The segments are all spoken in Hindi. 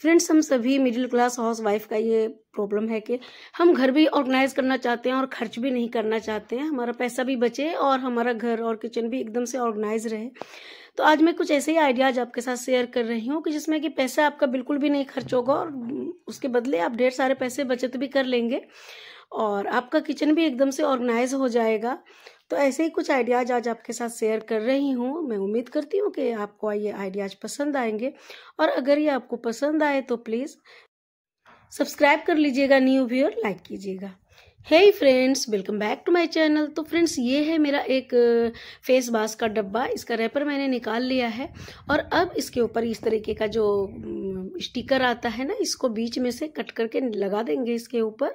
फ्रेंड्स, हम सभी मिडिल क्लास हाउस वाइफ का ये प्रॉब्लम है कि हम घर भी ऑर्गेनाइज करना चाहते हैं और खर्च भी नहीं करना चाहते हैं, हमारा पैसा भी बचे और हमारा घर और किचन भी एकदम से ऑर्गेनाइज रहे। तो आज मैं कुछ ऐसे ही आइडियाज आपके साथ शेयर कर रही हूँ कि जिसमें कि पैसा आपका बिल्कुल भी नहीं खर्च होगा और उसके बदले आप ढेर सारे पैसे बचत भी कर लेंगे और आपका किचन भी एकदम से ऑर्गेनाइज हो जाएगा। तो ऐसे ही कुछ आइडियाज आज आपके साथ शेयर कर रही हूँ। मैं उम्मीद करती हूँ कि आपको ये आइडियाज पसंद आएंगे और अगर ये आपको पसंद आए तो प्लीज़ सब्सक्राइब कर लीजिएगा, न्यू व्यूअर लाइक कीजिएगा। Hey friends, welcome back to my channel. तो फ्रेंड्स, ये है मेरा एक फेस मास्क का डब्बा, इसका रैपर मैंने निकाल लिया है और अब इसके ऊपर इस तरीके का जो स्टिकर आता है ना, इसको बीच में से कट करके लगा देंगे इसके ऊपर।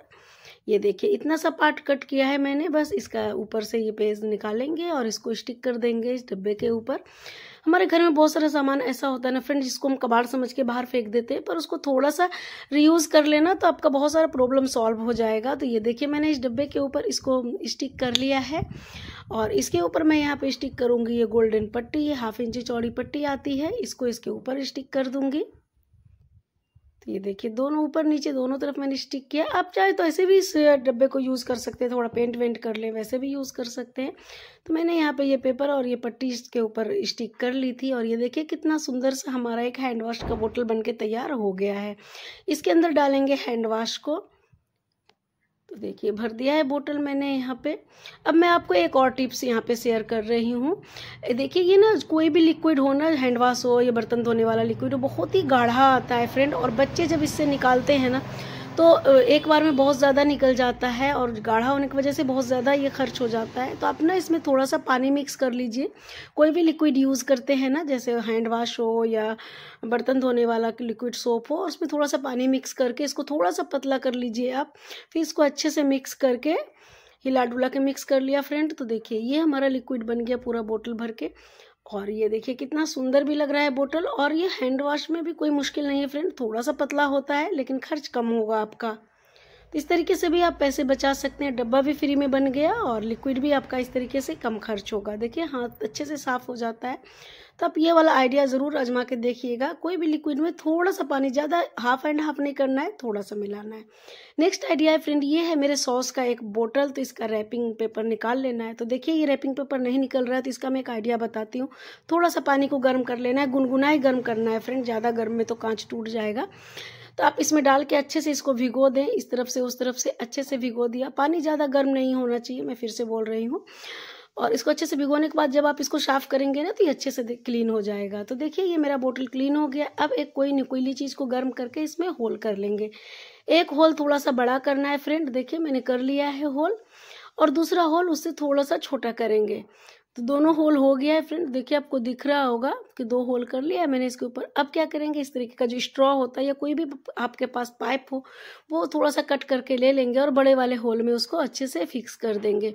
ये देखिए, इतना सा पार्ट कट किया है मैंने, बस इसका ऊपर से ये पेज निकालेंगे और इसको स्टिक कर देंगे इस डब्बे के ऊपर। हमारे घर में बहुत सारा सामान ऐसा होता है ना फ्रेंड्स, जिसको हम कबाड़ समझ के बाहर फेंक देते हैं, पर उसको थोड़ा सा रीयूज़ कर लेना तो आपका बहुत सारा प्रॉब्लम सॉल्व हो जाएगा। तो ये देखिए, मैंने इस डब्बे के ऊपर इसको स्टिक कर लिया है और इसके ऊपर मैं यहाँ पे स्टिक करूँगी ये गोल्डन पट्टी, ये हाफ इंची चौड़ी पट्टी आती है, इसको इसके ऊपर स्टिक कर दूँगी। तो ये देखिए, दोनों ऊपर नीचे दोनों तरफ मैंने स्टिक किया। आप चाहे तो ऐसे भी इस डब्बे को यूज़ कर सकते हैं, थोड़ा पेंट वेंट कर लें वैसे भी यूज़ कर सकते हैं। तो मैंने यहाँ पे ये पेपर और ये पट्टी इसके ऊपर स्टिक कर ली थी और ये देखिए कितना सुंदर सा हमारा एक हैंड वॉश का बोतल बन के तैयार हो गया है। इसके अंदर डालेंगे हैंड वॉश को। तो देखिए, भर दिया है बोतल मैंने यहाँ पे। अब मैं आपको एक और टिप्स यहाँ पे शेयर कर रही हूँ। देखिए, ये ना कोई भी लिक्विड हो ना, हैंड वॉश हो या बर्तन धोने वाला लिक्विड हो, बहुत ही गाढ़ा आता है फ्रेंड और बच्चे जब इससे निकालते हैं ना तो एक बार में बहुत ज़्यादा निकल जाता है और गाढ़ा होने की वजह से बहुत ज़्यादा ये खर्च हो जाता है। तो आप ना इसमें थोड़ा सा पानी मिक्स कर लीजिए। कोई भी लिक्विड यूज़ करते हैं ना, जैसे हैंड वॉश हो या बर्तन धोने वाला लिक्विड सोप हो, उसमें थोड़ा सा पानी मिक्स करके इसको थोड़ा सा पतला कर लीजिए आप, फिर इसको अच्छे से मिक्स करके हिला डुला के मिक्स कर लिया फ्रेंड। तो देखिए, ये हमारा लिक्विड बन गया पूरा बोतल भर के और ये देखिए कितना सुंदर भी लग रहा है बोतल। और ये हैंड वॉश में भी कोई मुश्किल नहीं है फ्रेंड, थोड़ा सा पतला होता है लेकिन खर्च कम होगा आपका। तो इस तरीके से भी आप पैसे बचा सकते हैं। डब्बा भी फ्री में बन गया और लिक्विड भी आपका इस तरीके से कम खर्च होगा। देखिए, हाथ अच्छे से साफ़ हो जाता है। तो आप ये वाला आइडिया ज़रूर आजमा के देखिएगा। कोई भी लिक्विड में थोड़ा सा पानी, ज़्यादा हाफ एंड हाफ नहीं करना है, थोड़ा सा मिलाना है। नेक्स्ट आइडिया है फ्रेंड, ये है मेरे सॉस का एक बोतल, तो इसका रैपिंग पेपर निकाल लेना है। तो देखिए, ये रैपिंग पेपर नहीं निकल रहा है तो इसका मैं एक आइडिया बताती हूँ। थोड़ा सा पानी को गर्म कर लेना है, गुनगुना ही गर्म करना है फ्रेंड, ज़्यादा गर्म में तो कांच टूट जाएगा। तो आप इसमें डाल के अच्छे से इसको भिगो दें, इस तरफ से उस तरफ से अच्छे से भिगो दिया। पानी ज़्यादा गर्म नहीं होना चाहिए, मैं फिर से बोल रही हूँ। और इसको अच्छे से भिगोने के बाद जब आप इसको साफ़ करेंगे ना तो ये अच्छे से क्लीन हो जाएगा। तो देखिए, ये मेरा बोतल क्लीन हो गया। अब एक कोई निकोली चीज़ को गर्म करके इसमें होल कर लेंगे। एक होल थोड़ा सा बड़ा करना है फ्रेंड, देखिए मैंने कर लिया है होल, और दूसरा होल उससे थोड़ा सा छोटा करेंगे। तो दोनों होल हो गया है फ्रेंड, देखिए आपको दिख रहा होगा कि दो होल कर लिया है मैंने इसके ऊपर। अब क्या करेंगे, इस तरीके का जो स्ट्रॉ होता है या कोई भी आपके पास पाइप हो वो थोड़ा सा कट करके ले लेंगे और बड़े वाले होल में उसको अच्छे से फिक्स कर देंगे।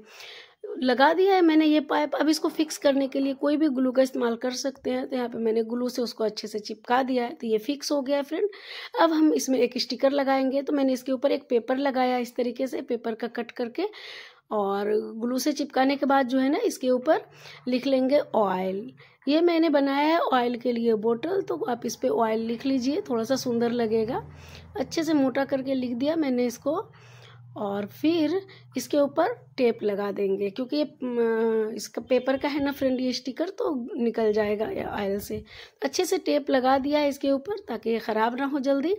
लगा दिया है मैंने ये पाइप। अब इसको फिक्स करने के लिए कोई भी ग्लू का इस्तेमाल कर सकते हैं। तो यहाँ पे मैंने ग्लू से उसको अच्छे से चिपका दिया है, तो ये फिक्स हो गया है फ्रेंड। अब हम इसमें एक स्टिकर लगाएंगे। तो मैंने इसके ऊपर एक पेपर लगाया इस तरीके से, पेपर का कट करके, और ग्लू से चिपकाने के बाद जो है ना इसके ऊपर लिख लेंगे ऑयल। ये मैंने बनाया है ऑयल के लिए बोतल, तो आप इस पर ऑयल लिख लीजिए, थोड़ा सा सुंदर लगेगा। अच्छे से मोटा करके लिख दिया मैंने इसको और फिर इसके ऊपर टेप लगा देंगे, क्योंकि ये इसका पेपर का है ना फ्रेंड ये स्टिकर, तो निकल जाएगा ऑयल से। अच्छे से टेप लगा दिया है इसके ऊपर ताकि ये ख़राब ना हो जल्दी।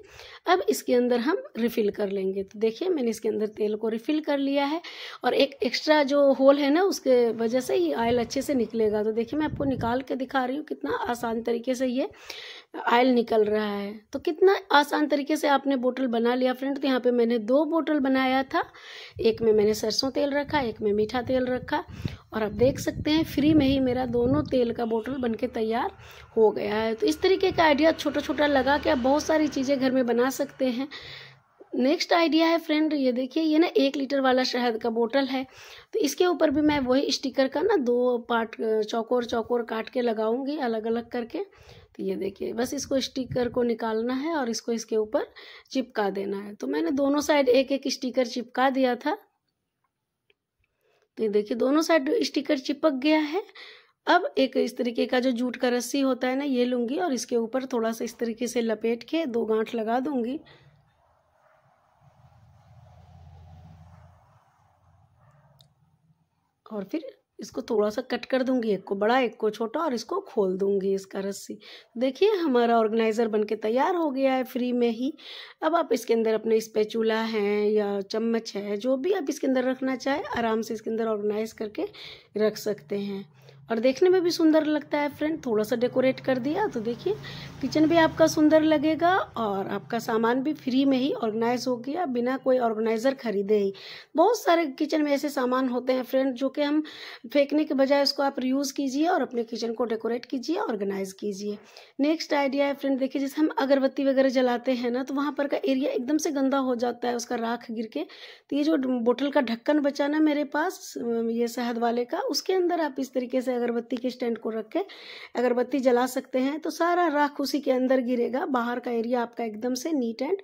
अब इसके अंदर हम रिफ़िल कर लेंगे। तो देखिए, मैंने इसके अंदर तेल को रिफ़िल कर लिया है और एक एक्स्ट्रा जो होल है ना उसके वजह से ये ऑयल अच्छे से निकलेगा। तो देखिए, मैं आपको निकाल के दिखा रही हूँ कितना आसान तरीके से ये ऑयल निकल रहा है। तो कितना आसान तरीके से आपने बोतल बना लिया फ्रेंड। तो यहाँ पे मैंने दो बोतल बनाया था, एक में मैंने सरसों तेल रखा, एक में मीठा तेल रखा, और आप देख सकते हैं फ्री में ही मेरा दोनों तेल का बोतल बन के तैयार हो गया है। तो इस तरीके का आइडिया छोटा छोटा लगा के आप बहुत सारी चीज़ें घर में बना सकते हैं। नेक्स्ट आइडिया है फ्रेंड, ये देखिए, ये ना 1 लीटर वाला शहद का बोतल है, तो इसके ऊपर भी मैं वही स्टिकर का ना दो पार्ट चौकोर चौकोर काट के लगाऊंगी अलग अलग करके। तो ये देखिए, बस इसको स्टिकर को निकालना है और इसको इसके ऊपर चिपका देना है। तो मैंने दोनों साइड एक एक स्टिकर चिपका दिया था। तो ये देखिए, दोनों साइड स्टिकर चिपक गया है। अब एक इस तरीके का जो जूट का रस्सी होता है ना, ये लूँगी और इसके ऊपर थोड़ा सा इस तरीके से लपेट के दो गांठ लगा दूँगी। और फिर इसको थोड़ा सा कट कर दूंगी, एक को बड़ा एक को छोटा, और इसको खोल दूंगी इसका रस्सी। देखिए हमारा ऑर्गेनाइज़र बनके तैयार हो गया है फ्री में ही। अब आप इसके अंदर अपने स्पैचुला हैं या चम्मच है, जो भी आप इसके अंदर रखना चाहे आराम से इसके अंदर ऑर्गेनाइज़ करके रख सकते हैं, और देखने में भी सुंदर लगता है फ्रेंड। थोड़ा सा डेकोरेट कर दिया तो देखिए किचन भी आपका सुंदर लगेगा और आपका सामान भी फ्री में ही ऑर्गेनाइज हो गया, बिना कोई ऑर्गेनाइज़र खरीदे ही। बहुत सारे किचन में ऐसे सामान होते हैं फ्रेंड जो कि हम फेंकने के बजाय उसको आप यूज़ कीजिए और अपने किचन को डेकोरेट कीजिए, ऑर्गेनाइज़ कीजिए। नेक्स्ट आइडिया है फ्रेंड, देखिए जैसे हम अगरबत्ती वगैरह जलाते हैं ना, तो वहाँ पर का एरिया एकदम से गंदा हो जाता है उसका राख गिर के। तो ये जो बोतल का ढक्कन बचा ना मेरे पास, ये शहद वाले का, उसके अंदर आप इस तरीके से अगरबत्ती के स्टैंड को रख के अगरबत्ती जला सकते हैं, तो सारा राख उसी के अंदर गिरेगा, बाहर का एरिया आपका एकदम से नीट एंड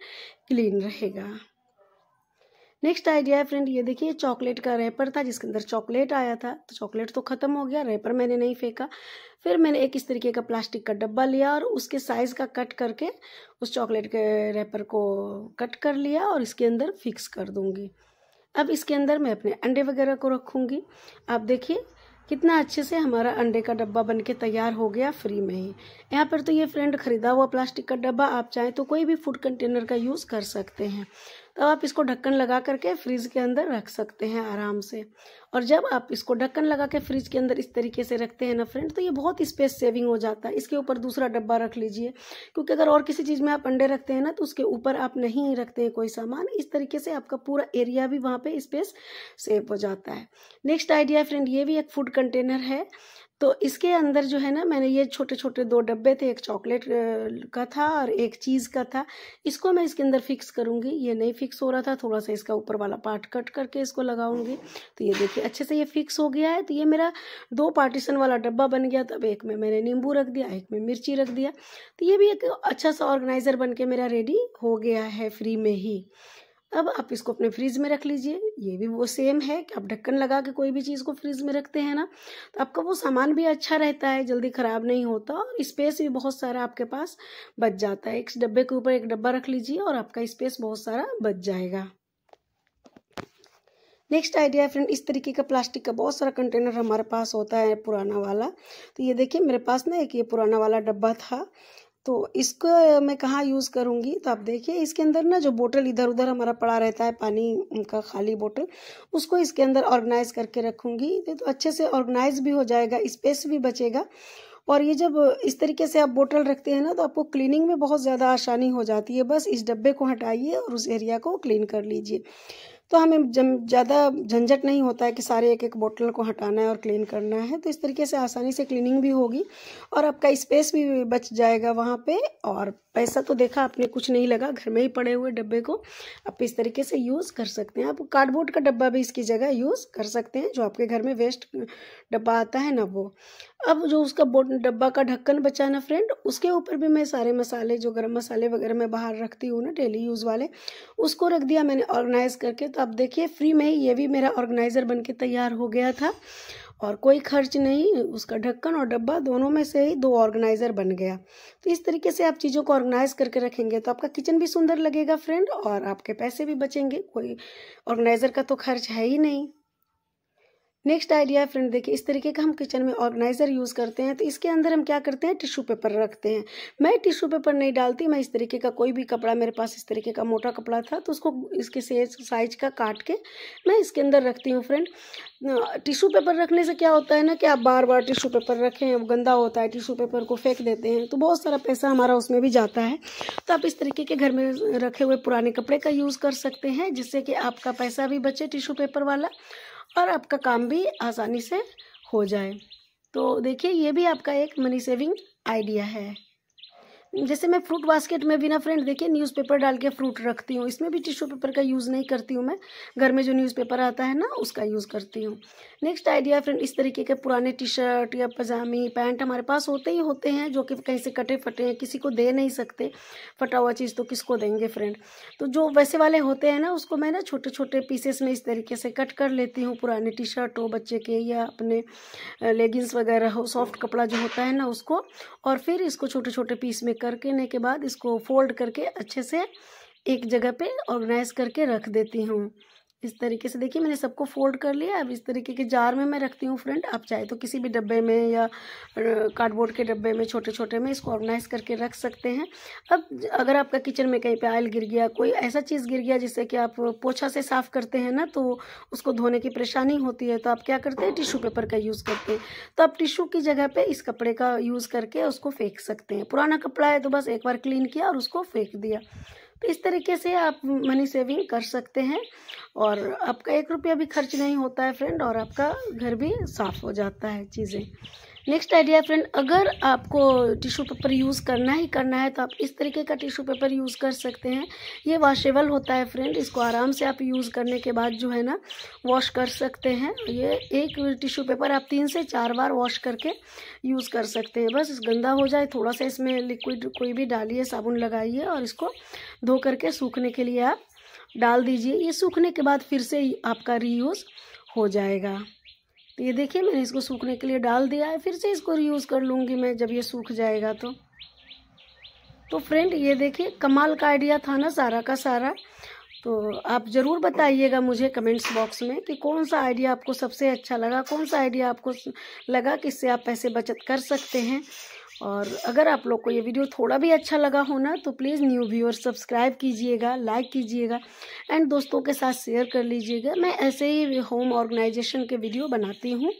क्लीन रहेगा। नेक्स्ट आइडिया है फ्रेंड, ये देखिए चॉकलेट का रैपर था जिसके अंदर चॉकलेट आया था, तो चॉकलेट तो ख़त्म हो गया, रैपर मैंने नहीं फेंका। फिर मैंने एक इस तरीके का प्लास्टिक का डब्बा लिया और उसके साइज़ का कट करके उस चॉकलेट के रैपर को कट कर लिया और इसके अंदर फिक्स कर दूँगी। अब इसके अंदर मैं अपने अंडे वगैरह को रखूँगी। आप देखिए कितना अच्छे से हमारा अंडे का डब्बा बनके तैयार हो गया फ्री में ही। यहाँ पर तो ये फ्रेंड ख़रीदा हुआ प्लास्टिक का डब्बा, आप चाहें तो कोई भी फूड कंटेनर का यूज़ कर सकते हैं। तो आप इसको ढक्कन लगा करके फ्रिज के अंदर रख सकते हैं आराम से। और जब आप इसको ढक्कन लगा के फ्रिज के अंदर इस तरीके से रखते हैं ना फ्रेंड, तो ये बहुत स्पेस सेविंग हो जाता है। इसके ऊपर दूसरा डब्बा रख लीजिए, क्योंकि अगर और किसी चीज़ में आप अंडे रखते हैं ना, तो उसके ऊपर आप नहीं रखते हैं कोई सामान। इस तरीके से आपका पूरा एरिया भी वहाँ पर स्पेस सेव हो जाता है। नेक्स्ट आइडिया फ्रेंड, ये भी एक फूड कंटेनर है, तो इसके अंदर जो है ना, मैंने ये छोटे छोटे दो डब्बे थे, एक चॉकलेट का था और एक चीज़ का था, इसको मैं इसके अंदर फिक्स करूँगी। ये नहीं फिक्स हो रहा था, थोड़ा सा इसका ऊपर वाला पार्ट कट करके इसको लगाऊंगी, तो ये देखिए अच्छे से ये फिक्स हो गया है। तो ये मेरा दो पार्टीशन वाला डब्बा बन गया। तब एक में मैंने नींबू रख दिया, एक में मिर्ची रख दिया, तो ये भी एक अच्छा सा ऑर्गेनाइज़र बन के मेरा रेडी हो गया है फ्री में ही। अब आप इसको अपने फ्रिज में रख लीजिए। ये भी वो सेम है कि आप ढक्कन लगा के कोई भी चीज़ को फ्रिज में रखते हैं ना, तो आपका वो सामान भी अच्छा रहता है, जल्दी ख़राब नहीं होता, और स्पेस भी बहुत सारा आपके पास बच जाता है। एक डब्बे के ऊपर एक डब्बा रख लीजिए और आपका स्पेस बहुत सारा बच जाएगा। नेक्स्ट आइडिया है फ्रेंड, इस तरीके का प्लास्टिक का बहुत सारा कंटेनर हमारे पास होता है पुराना वाला। तो ये देखिए मेरे पास ना एक ये पुराना वाला डब्बा था, तो इसको मैं कहाँ यूज़ करूँगी, तो आप देखिए इसके अंदर ना जो बोतल इधर उधर हमारा पड़ा रहता है पानी, उनका खाली बोतल, उसको इसके अंदर ऑर्गेनाइज़ करके रखूँगी। तो अच्छे से ऑर्गेनाइज़ भी हो जाएगा, स्पेस भी बचेगा। और ये जब इस तरीके से आप बोतल रखते हैं ना, तो आपको क्लीनिंग में बहुत ज़्यादा आसानी हो जाती है। बस इस डब्बे को हटाइए और उस एरिया को क्लीन कर लीजिए, तो हमें ज़्यादा झंझट नहीं होता है कि सारे एक एक बोतल को हटाना है और क्लीन करना है। तो इस तरीके से आसानी से क्लीनिंग भी होगी और आपका स्पेस भी बच जाएगा वहाँ पे, और पैसा तो देखा आपने कुछ नहीं लगा, घर में ही पड़े हुए डब्बे को आप इस तरीके से यूज़ कर सकते हैं। आप कार्डबोर्ड का डब्बा भी इसकी जगह यूज़ कर सकते हैं, जो आपके घर में वेस्ट डब्बा आता है ना वो। अब जो उसका डब्बा का ढक्कन बचा ना फ्रेंड, उसके ऊपर भी मैं सारे मसाले, जो गरम मसाले वगैरह मैं बाहर रखती हूँ ना डेली यूज़ वाले, उसको रख दिया मैंने ऑर्गेनाइज़ करके। तो आप देखिए फ्री में ही ये भी मेरा ऑर्गेनाइज़र बनके तैयार हो गया था, और कोई खर्च नहीं, उसका ढक्कन और डब्बा दोनों में से ही दो ऑर्गेनाइज़र बन गया। तो इस तरीके से आप चीज़ों को ऑर्गेनाइज करके रखेंगे तो आपका किचन भी सुंदर लगेगा फ्रेंड, और आपके पैसे भी बचेंगे, कोई ऑर्गेनाइज़र का तो खर्च है ही नहीं। नेक्स्ट आइडिया है फ्रेंड, देखिए इस तरीके का हम किचन में ऑर्गेनाइज़र यूज़ करते हैं, तो इसके अंदर हम क्या करते हैं, टिश्यू पेपर रखते हैं। मैं टिश्यू पेपर नहीं डालती, मैं इस तरीके का कोई भी कपड़ा, मेरे पास इस तरीके का मोटा कपड़ा था, तो उसको इसके साइज का काट के मैं इसके अंदर रखती हूँ फ्रेंड। टिश्यू पेपर रखने से क्या होता है ना कि आप बार बार टिश्यू पेपर रखें, वो गंदा होता है, टिश्यू पेपर को फेंक देते हैं, तो बहुत सारा पैसा हमारा उसमें भी जाता है। तो आप इस तरीके के घर में रखे हुए पुराने कपड़े का यूज़ कर सकते हैं, जिससे कि आपका पैसा भी बचे टिश्यू पेपर वाला, और आपका काम भी आसानी से हो जाए। तो देखिए ये भी आपका एक मनी सेविंग आइडिया है। जैसे मैं फ्रूट बास्केट में भी ना फ्रेंड देखिए न्यूज़पेपर डाल के फ्रूट रखती हूँ, इसमें भी टिश्यू पेपर का यूज़ नहीं करती हूँ, मैं घर में जो न्यूज़पेपर आता है ना उसका यूज़ करती हूँ। नेक्स्ट आइडिया फ्रेंड, इस तरीके के पुराने टी शर्ट या पजामी पैंट हमारे पास होते ही होते हैं जो कि कहीं से कटे फटे हैं, किसी को दे नहीं सकते, फटा हुआ चीज़ तो किसको देंगे फ्रेंड। तो जो वैसे वाले होते हैं ना उसको मैं ना छोटे छोटे पीसेस में इस तरीके से कट कर लेती हूँ। पुराने टी शर्ट हो बच्चे के या अपने लेगिंग्स वगैरह हो, सॉफ्ट कपड़ा जो होता है ना उसको, और फिर इसको छोटे छोटे पीस में करने के बाद इसको फोल्ड करके अच्छे से एक जगह पे ऑर्गेनाइज करके रख देती हूँ। इस तरीके से देखिए मैंने सबको फोल्ड कर लिया। अब इस तरीके के जार में मैं रखती हूँ फ्रेंड, आप चाहे तो किसी भी डब्बे में या कार्डबोर्ड के डब्बे में छोटे छोटे में इसको ऑर्गेनाइज करके रख सकते हैं। अब अगर आपका किचन में कहीं पे आयल गिर गया, कोई ऐसा चीज़ गिर गया जिससे कि आप पोछा से साफ़ करते हैं ना, तो उसको धोने की परेशानी होती है, तो आप क्या करते हैं टिश्यू पेपर का यूज़ करते हैं। तो आप टिश्यू की जगह पर इस कपड़े का यूज़ करके उसको फेंक सकते हैं। पुराना कपड़ा है तो बस एक बार क्लीन किया और उसको फेंक दिया। तो इस तरीके से आप मनी सेविंग कर सकते हैं और आपका 1 रुपया भी खर्च नहीं होता है फ्रेंड, और आपका घर भी साफ़ हो जाता है चीज़ें। नेक्स्ट आइडिया फ्रेंड, अगर आपको टिश्यू पेपर यूज़ करना ही करना है तो आप इस तरीके का टिश्यू पेपर यूज़ कर सकते हैं। ये वॉशेबल होता है फ्रेंड, इसको आराम से आप यूज़ करने के बाद जो है ना वॉश कर सकते हैं। ये एक टिश्यू पेपर आप 3 से 4 बार वॉश करके यूज़ कर सकते हैं। बस गंदा हो जाए थोड़ा सा इसमें लिक्विड कोई भी डालिए, साबुन लगाइए और इसको धो करके सूखने के लिए आप डाल दीजिए। ये सूखने के बाद फिर से आपका रीयूज़ हो जाएगा। तो ये देखिए मैंने इसको सूखने के लिए डाल दिया है, फिर से इसको रीयूज़ कर लूँगी मैं जब ये सूख जाएगा। तो फ्रेंड ये देखिए कमाल का आइडिया था ना सारा का सारा। तो आप ज़रूर बताइएगा मुझे कमेंट्स बॉक्स में कि कौन सा आइडिया आपको सबसे अच्छा लगा, कौन सा आइडिया आपको लगा कि इससे आप पैसे बचत कर सकते हैं। और अगर आप लोग को ये वीडियो थोड़ा भी अच्छा लगा हो ना तो प्लीज़ न्यू व्यूअर सब्सक्राइब कीजिएगा, लाइक कीजिएगा एंड दोस्तों के साथ शेयर कर लीजिएगा। मैं ऐसे ही होम ऑर्गेनाइजेशन के वीडियो बनाती हूँ।